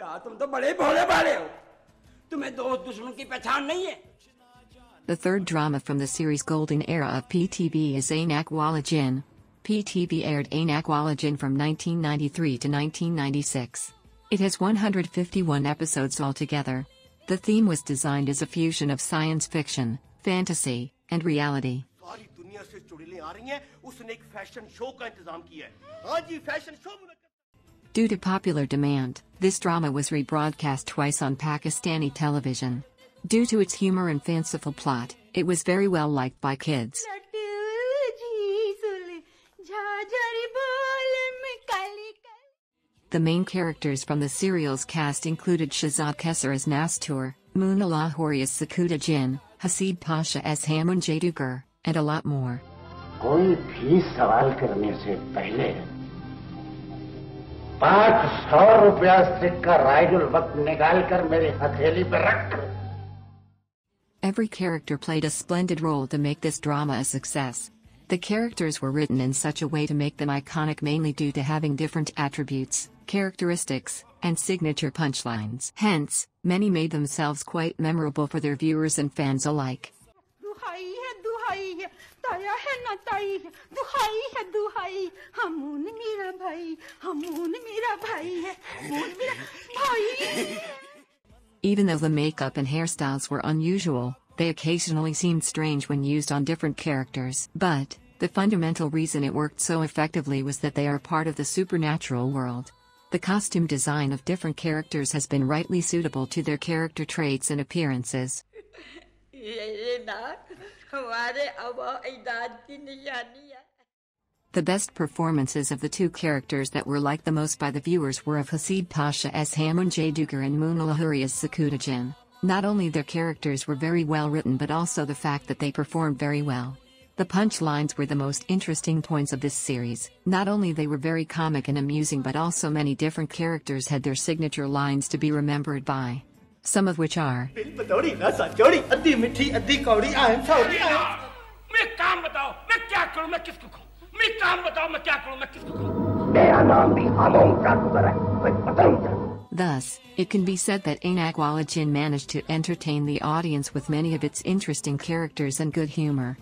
यार तुम तो बड़े भोले भाले हो, तुम्हें दोस्त दुश्मन की पहचान नहीं है। The third drama from the series Golden Era of PTV is Ainak Wala Jin. PTV aired Ainak Wala Jin from 1993 to 1996. It has 151 episodes altogether. The theme was designed as a fusion of science fiction, fantasy, and reality. Due to popular demand, this drama was rebroadcast twice on Pakistani television. Due to its humor and fanciful plot, it was very well liked by kids. The main characters from the serial's cast included Shehzad Qaiser as Nastoor, Munna Lahori as Sakhuda Jinn, Haseeb Pasha as Hamun Jadugar, and a lot more. Every character played a splendid role to make this drama a success. The characters were written in such a way to make them iconic, mainly due to having different attributes, characteristics, and signature punchlines. Hence, many made themselves quite memorable for their viewers and fans alike. Even though the makeup and hairstyles were unusual, they occasionally seemed strange when used on different characters. But the fundamental reason it worked so effectively was that they are part of the supernatural world. The costume design of different characters has been rightly suitable to their character traits and appearances. The best performances of the two characters that were liked the most by the viewers were of Haseeb Pasha as Hamun Jadugar and Munna Lahori as Sakhuda Jinn. Not only their characters were very well written, but also the fact that they performed very well. The punchlines were the most interesting points of this series. Not only they were very comic and amusing, but also many different characters had their signature lines to be remembered by. Some of which are: Thus, it can be said that Ainak Wala Jin managed to entertain the audience with many of its interesting characters and good humor.